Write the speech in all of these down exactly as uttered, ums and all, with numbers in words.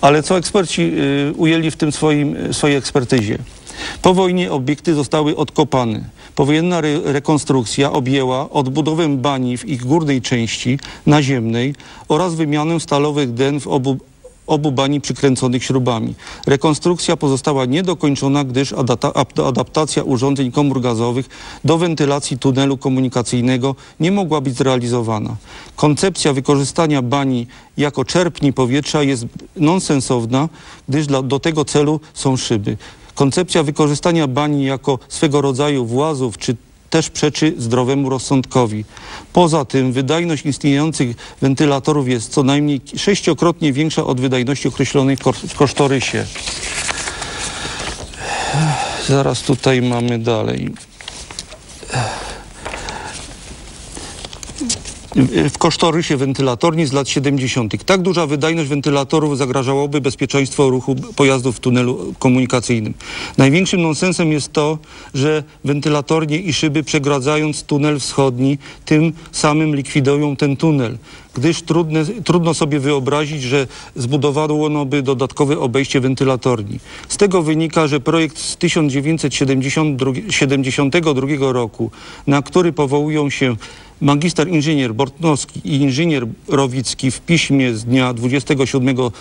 Ale co eksperci y, ujęli w tym swoim, swojej ekspertyzie? Po wojnie obiekty zostały odkopane. Powojenna re rekonstrukcja objęła odbudowę bani w ich górnej części naziemnej oraz wymianę stalowych den w obu, obu bani przykręconych śrubami. Rekonstrukcja pozostała niedokończona, gdyż adaptacja urządzeń komór gazowych do wentylacji tunelu komunikacyjnego nie mogła być zrealizowana. Koncepcja wykorzystania bani jako czerpni powietrza jest nonsensowna, gdyż dla, do tego celu są szyby. Koncepcja wykorzystania bani jako swego rodzaju włazów czy też przeczy zdrowemu rozsądkowi. Poza tym wydajność istniejących wentylatorów jest co najmniej sześciokrotnie większa od wydajności określonej w kosztorysie. Zaraz tutaj mamy dalej. W kosztorysie wentylatorni z lat siedemdziesiątych. Tak duża wydajność wentylatorów zagrażałoby bezpieczeństwo ruchu pojazdów w tunelu komunikacyjnym. Największym nonsensem jest to, że wentylatornie i szyby, przegradzając tunel wschodni, tym samym likwidują ten tunel, gdyż trudne, trudno sobie wyobrazić, że zbudowano ono by dodatkowe obejście wentylatorni. Z tego wynika, że projekt z tysiąc dziewięćset siedemdziesiątego drugiego roku, na który powołują się magister inżynier Bortnowski i inżynier Rowicki w piśmie z dnia dwudziestego siódmego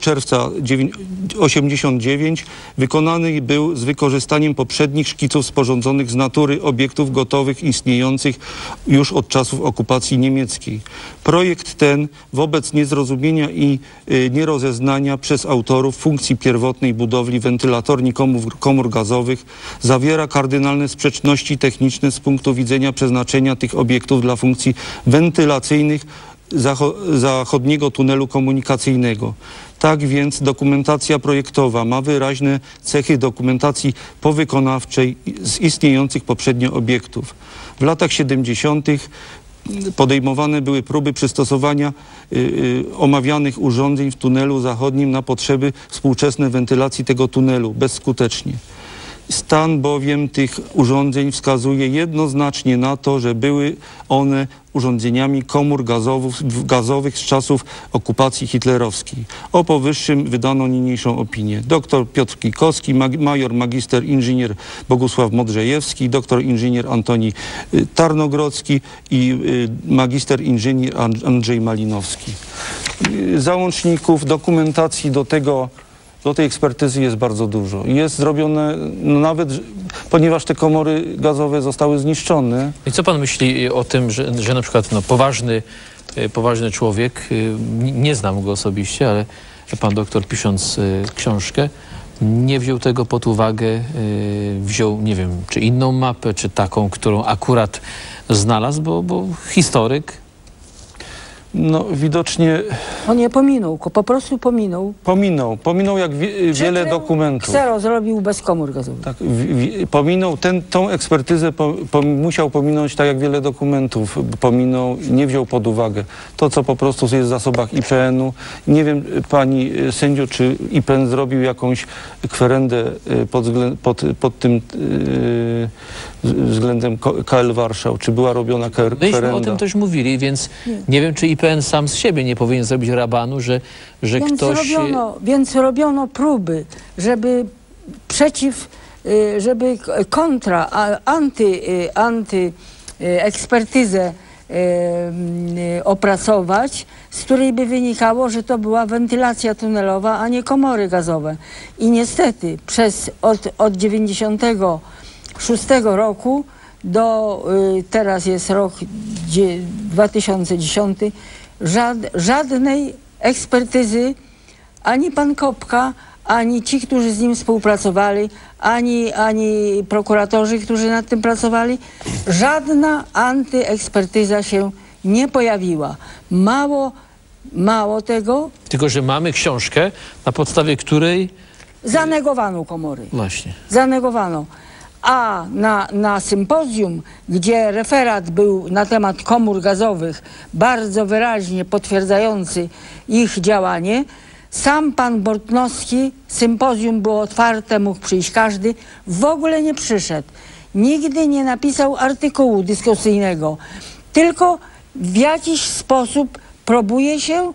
czerwca tysiąc dziewięćset osiemdziesiątego dziewiątego, wykonany był z wykorzystaniem poprzednich szkiców sporządzonych z natury obiektów gotowych istniejących już od czasów okupacji niemieckiej. Projekt ten wobec niezrozumienia i y, nierozeznania przez autorów funkcji pierwotnej budowli wentylatorni komór, komór gazowych zawiera kardynalne sprzeczności techniczne z punktu widzenia przeznaczenia tych obiektów dla funkcji wentylacyjnych zachodniego tunelu komunikacyjnego. Tak więc dokumentacja projektowa ma wyraźne cechy dokumentacji powykonawczej z istniejących poprzednio obiektów. W latach siedemdziesiątych podejmowane były próby przystosowania yy, yy, omawianych urządzeń w tunelu zachodnim na potrzeby współczesnej wentylacji tego tunelu bezskutecznie. Stan bowiem tych urządzeń wskazuje jednoznacznie na to, że były one urządzeniami komór gazowych, gazowych z czasów okupacji hitlerowskiej. O powyższym wydano niniejszą opinię. Doktor Piotr Kikowski, mag, major magister inżynier Bogusław Modrzejewski, doktor inżynier Antoni Tarnogrodzki i y, magister inżynier Andrzej Malinowski. Y, załączników, dokumentacji do tego Do tej ekspertyzy jest bardzo dużo. Jest zrobione no nawet, ponieważ te komory gazowe zostały zniszczone. I co pan myśli o tym, że, że na przykład no, poważny, poważny człowiek, nie znam go osobiście, ale pan doktor, pisząc książkę, nie wziął tego pod uwagę, wziął, nie wiem, czy inną mapę, czy taką, którą akurat znalazł, bo, bo historyk... No widocznie... On nie pominął, po prostu pominął. Pominął, pominął jak wie, wiele dokumentów. Ksero zrobił bez komór gazowych. Tak, w, pominął, ten, tą ekspertyzę po, po, musiał pominąć tak jak wiele dokumentów. Pominął, nie wziął pod uwagę. To, co po prostu jest w zasobach I P N-u. Nie wiem, pani sędzio, czy I P N zrobił jakąś kwerendę pod, pod, pod tym yy, względem K L Warszał. Czy była robiona kwerenda? Myśmy o tym też mówili, więc nie, nie wiem, czy I P N sam z siebie nie powinien zrobić rabanu, że, że więc ktoś... Robiono, więc robiono próby, żeby przeciw, żeby kontra, anty, anty ekspertyzę opracować, z której by wynikało, że to była wentylacja tunelowa, a nie komory gazowe. I niestety przez od, od dziewięćdziesiątego szóstego roku do, teraz jest rok dwa tysiące dziesiąty, żad, żadnej ekspertyzy ani pan Kopka, ani ci, którzy z nim współpracowali, ani, ani prokuratorzy, którzy nad tym pracowali, żadna antyekspertyza się nie pojawiła. Mało, mało tego. Tylko że mamy książkę, na podstawie której... Zanegowano komory. Właśnie. Zanegowano. A na, na sympozjum, gdzie referat był na temat komór gazowych, bardzo wyraźnie potwierdzający ich działanie, sam pan Bortnowski, sympozjum było otwarte, mógł przyjść każdy, w ogóle nie przyszedł. Nigdy nie napisał artykułu dyskusyjnego, tylko w jakiś sposób próbuje się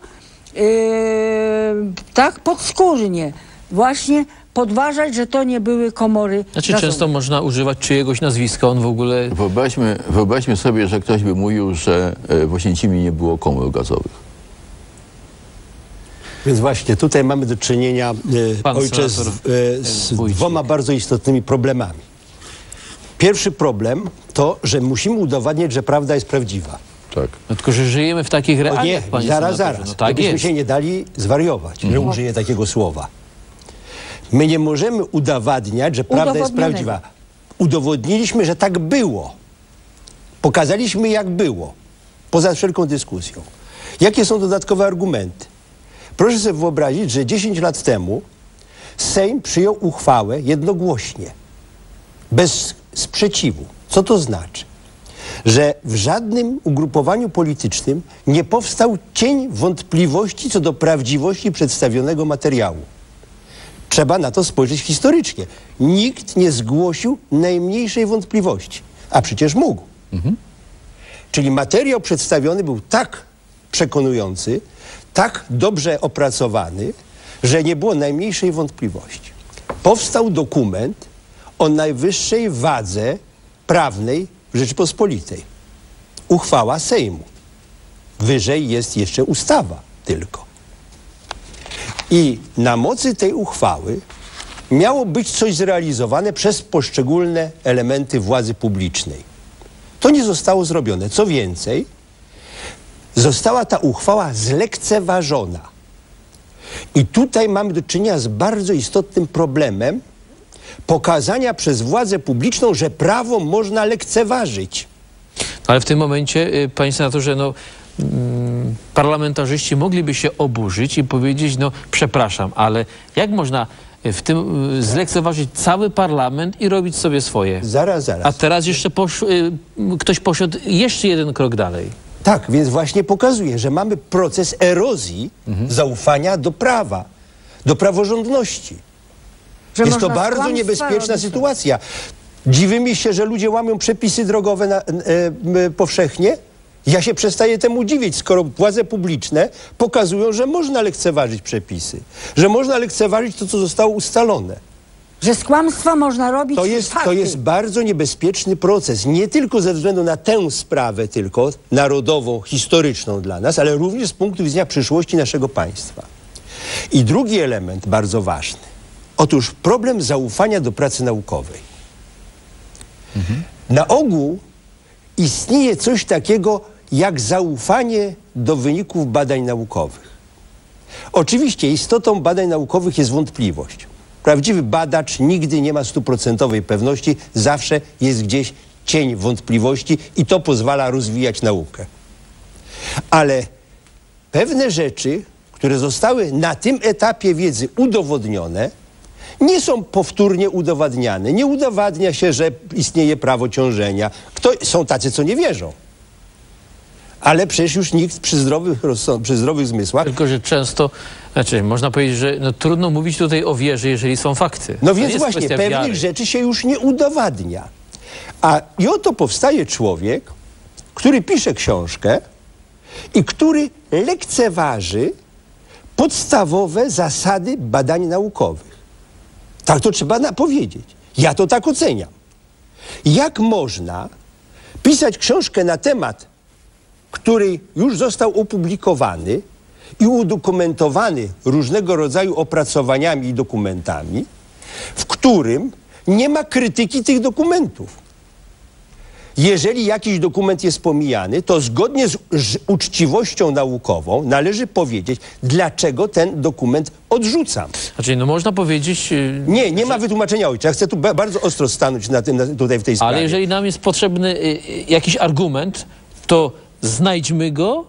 yy, tak podskórnie właśnie podważać, że to nie były komory. Znaczy gazowe. Często można używać czyjegoś nazwiska, on w ogóle... Wyobraźmy, wyobraźmy sobie, że ktoś by mówił, że w Oświęcimie nie było komór gazowych. Więc właśnie tutaj mamy do czynienia, e, ojcze, z, e, z dwoma bardzo istotnymi problemami. Pierwszy problem to, że musimy udowadniać, że prawda jest prawdziwa. Tak. No tylko, że żyjemy w takich realiach. Nie, panie zaraz, senatorze. zaraz. No tak Gdybyśmy jest. się nie dali zwariować. Mhm. Nie użyję takiego słowa. My nie możemy udowadniać, że prawda jest prawdziwa. Udowodniliśmy, że tak było. Pokazaliśmy, jak było. Poza wszelką dyskusją. Jakie są dodatkowe argumenty? Proszę sobie wyobrazić, że dziesięć lat temu Sejm przyjął uchwałę jednogłośnie, bez sprzeciwu. Co to znaczy? Że w żadnym ugrupowaniu politycznym nie powstał cień wątpliwości co do prawdziwości przedstawionego materiału. Trzeba na to spojrzeć historycznie. Nikt nie zgłosił najmniejszej wątpliwości, a przecież mógł. Mhm. Czyli materiał przedstawiony był tak przekonujący, tak dobrze opracowany, że nie było najmniejszej wątpliwości. Powstał dokument o najwyższej wadze prawnej Rzeczypospolitej. Uchwała Sejmu. Wyżej jest jeszcze ustawa tylko. I na mocy tej uchwały miało być coś zrealizowane przez poszczególne elementy władzy publicznej. To nie zostało zrobione. Co więcej, została ta uchwała zlekceważona. I tutaj mamy do czynienia z bardzo istotnym problemem pokazania przez władzę publiczną, że prawo można lekceważyć. Ale w tym momencie, panie senatorze, no, parlamentarzyści mogliby się oburzyć i powiedzieć, no przepraszam, ale jak można w tym zlekceważyć cały parlament i robić sobie swoje? Zaraz, zaraz. A teraz jeszcze posz... ktoś poszedł jeszcze jeden krok dalej. Tak, więc właśnie pokazuje, że mamy proces erozji mhm. zaufania do prawa, do praworządności. Że jest to bardzo niebezpieczna sytuacja. Dziwimy się, że ludzie łamią przepisy drogowe na, e, e, powszechnie. Ja się przestaję temu dziwić, skoro władze publiczne pokazują, że można lekceważyć przepisy, że można lekceważyć to, co zostało ustalone. Że z kłamstwa można robić to jest, fakty. To jest bardzo niebezpieczny proces, nie tylko ze względu na tę sprawę tylko narodową, historyczną dla nas, ale również z punktu widzenia przyszłości naszego państwa. I drugi element bardzo ważny. Otóż problem zaufania do pracy naukowej. Mhm. Na ogół istnieje coś takiego jak zaufanie do wyników badań naukowych. Oczywiście istotą badań naukowych jest wątpliwość. Prawdziwy badacz nigdy nie ma stuprocentowej pewności, zawsze jest gdzieś cień wątpliwości i to pozwala rozwijać naukę. Ale pewne rzeczy, które zostały na tym etapie wiedzy udowodnione, nie są powtórnie udowadniane. Nie udowadnia się, że istnieje prawo ciążenia. Kto, są tacy, co nie wierzą. Ale przecież już nikt przy zdrowych, przy zdrowych zmysłach... Tylko, że często, znaczy można powiedzieć, że no, trudno mówić tutaj o wierze, jeżeli są fakty. No więc właśnie, pewnych wiary. rzeczy się już nie udowadnia. A i oto powstaje człowiek, który pisze książkę i który lekceważy podstawowe zasady badań naukowych. Tak to trzeba powiedzieć. Ja to tak oceniam. Jak można pisać książkę na temat... który już został opublikowany i udokumentowany różnego rodzaju opracowaniami i dokumentami, w którym nie ma krytyki tych dokumentów. Jeżeli jakiś dokument jest pomijany, to zgodnie z uczciwością naukową należy powiedzieć, dlaczego ten dokument odrzucam. Znaczy, no można powiedzieć... Yy, nie, nie że... ma wytłumaczenia, ojcze. Ja chcę tu bardzo ostro stanąć na tym, na, tutaj w tej sprawie. Ale jeżeli nam jest potrzebny yy, jakiś argument, to... znajdźmy go,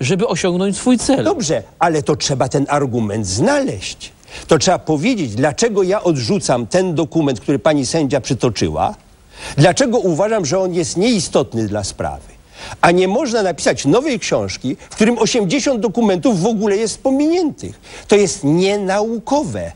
żeby osiągnąć swój cel. Dobrze, ale to trzeba ten argument znaleźć. To trzeba powiedzieć, dlaczego ja odrzucam ten dokument, który pani sędzia przytoczyła, dlaczego uważam, że on jest nieistotny dla sprawy. A nie można napisać nowej książki, w którym osiemdziesiąt dokumentów w ogóle jest pominiętych. To jest nienaukowe.